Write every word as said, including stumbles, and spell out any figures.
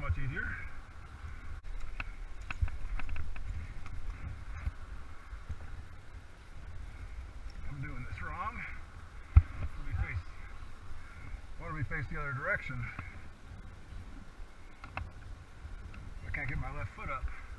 much easier. I'm doing this wrong. We face, why do we face the other direction? I can't get my left foot up.